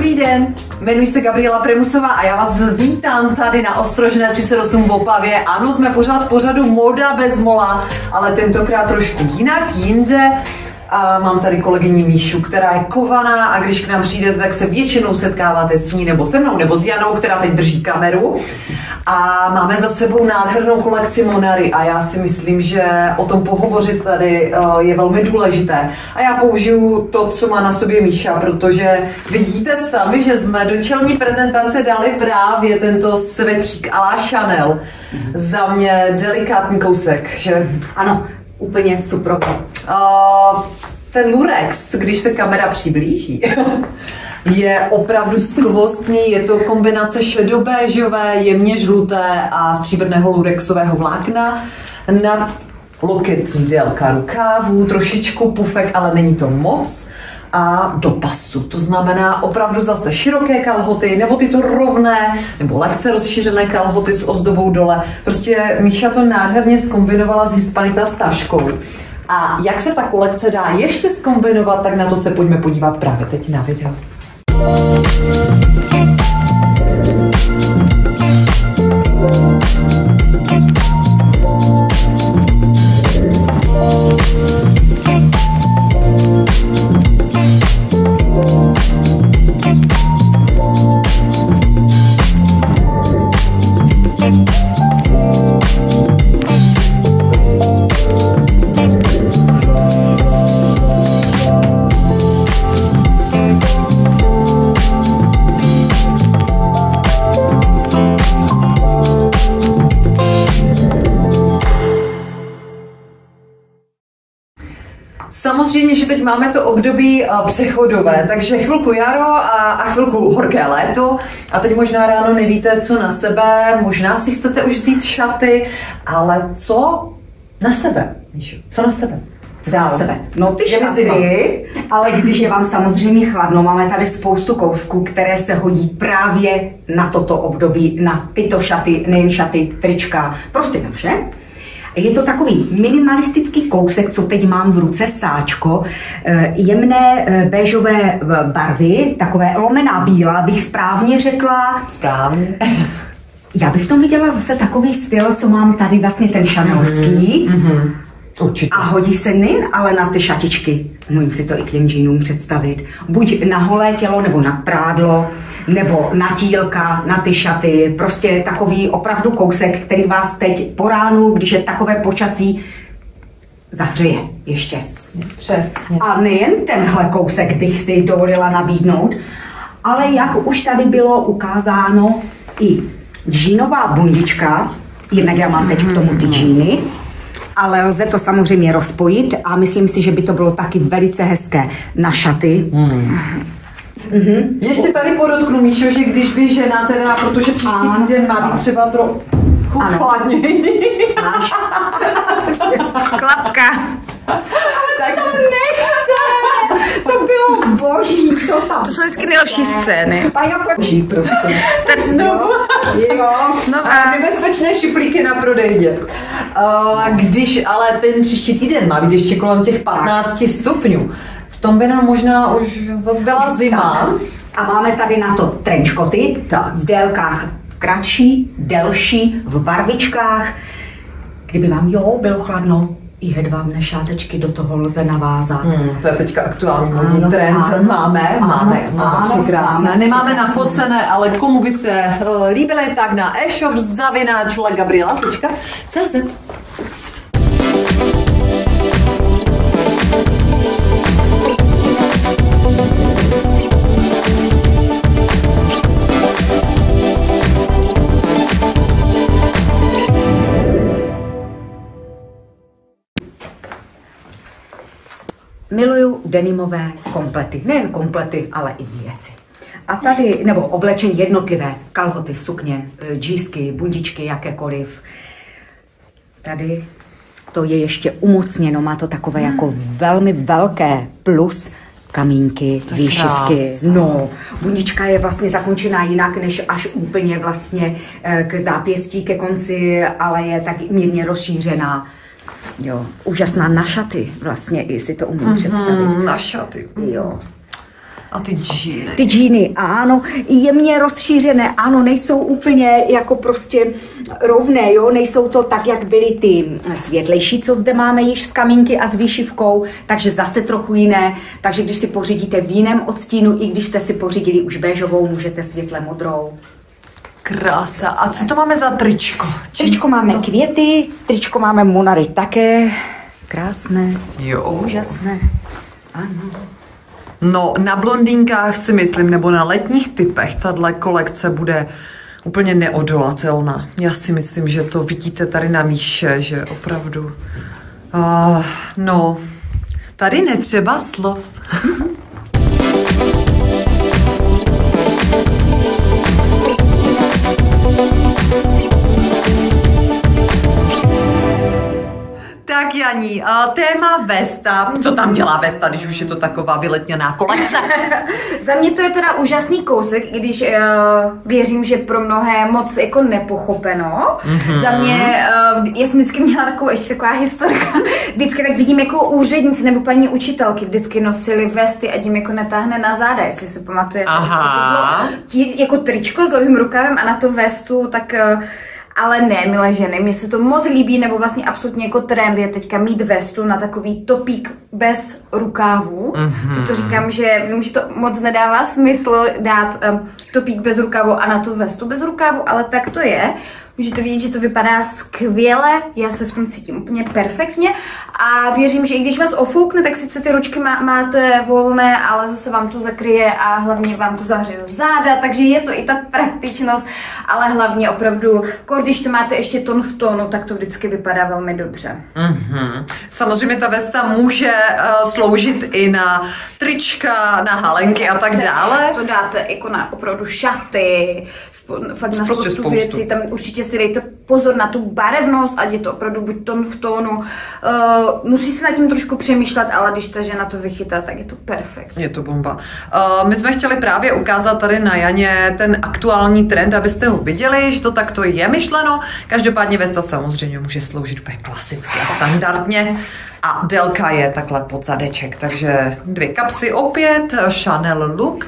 Dobrý den, jmenuji se Gabriela Premusová a já vás vítám tady na Ostrožné 38 v Opavě. Ano, jsme pořád v pořadu Moda bez mola, ale tentokrát trošku jinak, jinde. A mám tady kolegyni Míšu, která je kovaná, a když k nám přijde, tak se většinou setkáváte s ní nebo se mnou, nebo s Janou, která teď drží kameru. A máme za sebou nádhernou kolekci Monari a já si myslím, že o tom pohovořit tady je velmi důležité. A já použiju to, co má na sobě Míša, protože vidíte sami, že jsme do čelní prezentace dali právě tento svetřík à la Chanel. Za mě delikátní kousek, že? Ano. Úplně super. Ten lurex, když se kamera přiblíží, je opravdu skvostný, je to kombinace šedobéžové, jemně žluté a stříbrného lurexového vlákna. Nad loketní délka rukávů, trošičku pufek, ale není to moc. A do pasu, to znamená opravdu zase široké kalhoty, nebo tyto rovné, nebo lehce rozšířené kalhoty s ozdobou dole. Prostě Míša to nádherně zkombinovala s Hispanitas taškou. A jak se ta kolekce dá ještě zkombinovat, tak na to se pojďme podívat právě teď na video. Samozřejmě, že teď máme to období přechodové, takže chvilku jaro a chvilku horké léto a teď možná ráno nevíte, co na sebe, možná si chcete už vzít šaty, ale co na sebe, Míšo, co na sebe? Dál. No ty šaty, ale když je vám samozřejmě chladno, máme tady spoustu kousků, které se hodí právě na toto období, na tyto šaty, nejen šaty, trička, prostě na vše. Je to takový minimalistický kousek, co teď mám v ruce, sáčko, jemné béžové barvy, takové lomená bílá, bych správně řekla. Správně. Já bych v tom viděla zase takový styl, co mám tady vlastně ten šanelský. Určitě. A hodí se nejen ale na ty šatičky, můžu si to i k těm džínům představit, buď na holé tělo, nebo na prádlo, nebo na tílka, na ty šaty, prostě takový opravdu kousek, který vás teď po ránu, když je takové počasí, zahřeje ještě. Přesně. A nejen tenhle kousek bych si dovolila nabídnout, ale jak už tady bylo ukázáno, i džínová bundička, jednak já mám teď k tomu ty džíny, ale lze to samozřejmě rozpojit a myslím si, že by to bylo taky velice hezké na šaty. Ještě tady podotknu, Míšo, že když by žena teda, protože příští týden má být třeba trochu chladněji. Klapka. Tak to nechte. To bylo boží. To jsou vždycky nejlepší scény. Boží prostě. Tak znovu. A nebezpečné šuplíky na prodejně. Když ale ten příští týden má být ještě kolem těch 15 stupňů, v tom by nám možná už zase byla zima. A máme tady na to trenčkoty v délkách kratší, delší, v barvičkách. Kdyby vám bylo chladno, i hedvábné šátečky do toho lze navázat. To je teďka aktuální modní trend. Máme překrásné. Nemáme nafocené, ale komu by se líbily, tak na e-shop@lagabriella.cz. Miluju denimové komplety. Nejen komplety, ale i věci. A tady, nebo oblečení jednotlivé, kalhoty, sukně, džísky, bundičky, jakékoliv. Tady to je ještě umocněno, má to takové jako velmi velké plus kamínky, tak výšivky. Krása. No, bundička je vlastně zakončená jinak, než až úplně vlastně k zápěstí, ke konci, ale je tak mírně rozšířená. Jo, úžasná na šaty, vlastně i si to umím představit. Na šaty. Jo. A ty džíny. Ty džíny, ano, jemně rozšířené, ano, nejsou úplně jako prostě rovné, jo, nejsou to tak, jak byly ty světlejší, co zde máme již z kamínky a s výšivkou, takže zase trochu jiné, takže když si pořídíte v jiném odstínu, i když jste si pořídili už béžovou, můžete světle modrou. Krása. A co to máme za tričko? Tričko máme květy, tričko máme Monari také. Krásné, jo. Úžasné. Ano. No, na blondýnkách si myslím, nebo na letních typech, tahle kolekce bude úplně neodolatelná. Já si myslím, že to vidíte tady na Míše, že opravdu. No, tady netřeba slov. Tak Janí, téma Vesta. Co tam dělá Vesta, když už je to taková vyletněná kolekce? Za mě to je teda úžasný kousek, i když věřím, že pro mnohé moc jako nepochopeno. Za mě, já jsem vždycky měla takovou ještě taková historka. Vždycky tak vidím jako úředníci nebo paní učitelky vždycky nosili vesty a tím jako natáhne na záda, jestli si pamatujete. Aha. Jako tričko s dlouhým rukávem a na to vestu, tak... Ale ne, milé ženy, mně se to moc líbí, nebo vlastně absolutně jako trend je teďka mít vestu na takový topík bez rukávů. To říkám, že vím, že to moc nedává smysl dát topík bez rukávu a na tu vestu bez rukávu, ale tak to je. Můžete vidět, že to vypadá skvěle, já se v tom cítím úplně perfektně a věřím, že i když vás ofoukne, tak sice ty ručky máte volné, ale zase vám to zakryje a hlavně vám to zahřeje záda, takže je to i ta praktičnost, ale hlavně opravdu, když to máte ještě tón v tónu, tak to vždycky vypadá velmi dobře. Samozřejmě ta vesta může sloužit i na trička, na halenky a tak dále. To dáte jako na opravdu šaty, fakt na spoustu věcí, tam určitě si dejte pozor na tu barevnost, ať je to opravdu buď tón v tónu. Musí se nad tím trošku přemýšlet, ale když ta žena to vychytá, tak je to perfekt. Je to bomba. My jsme chtěli právě ukázat tady na Janě ten aktuální trend, abyste ho viděli, že to takto je myšleno. Každopádně vesta samozřejmě může sloužit úplně klasicky a standardně. A délka je takhle pod zadeček, takže dvě kapsy opět, Chanel look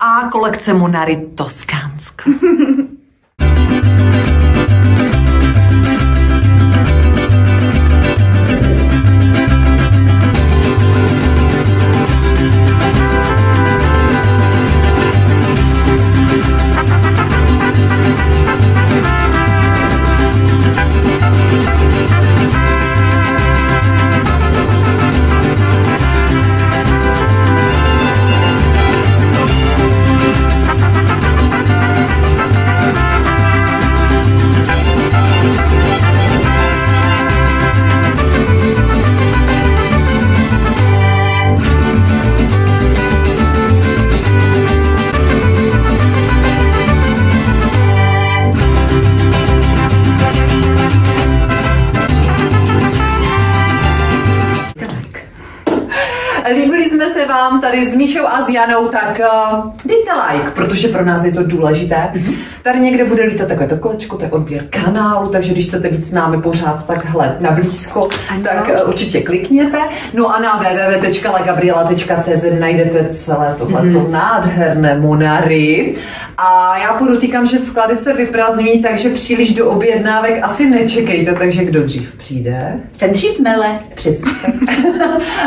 a kolekce Monari Toskánsko. Líbili jsme se vám tady s Míšou a s Janou, tak dejte like, protože pro nás je to důležité. Tady někde bude lítat takovéto kolečko, to je odběr kanálu, takže když chcete být s námi pořád takhle na blízko, tak určitě klikněte. No a na www.lagabriella.cz najdete celé tohleto nádherné Monari. A já podotýkám, že sklady se vyprázdňují, takže příliš do objednávek asi nečekejte, takže kdo dřív přijde? Ten dřív mele. Přesně.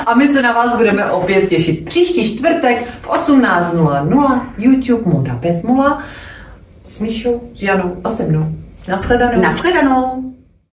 A my se na vás budeme opět těšit příští čtvrtek v 18:00 YouTube Moda bez mola s Míšou, s Janou a se mnou. Nashledanou. Nashledanou.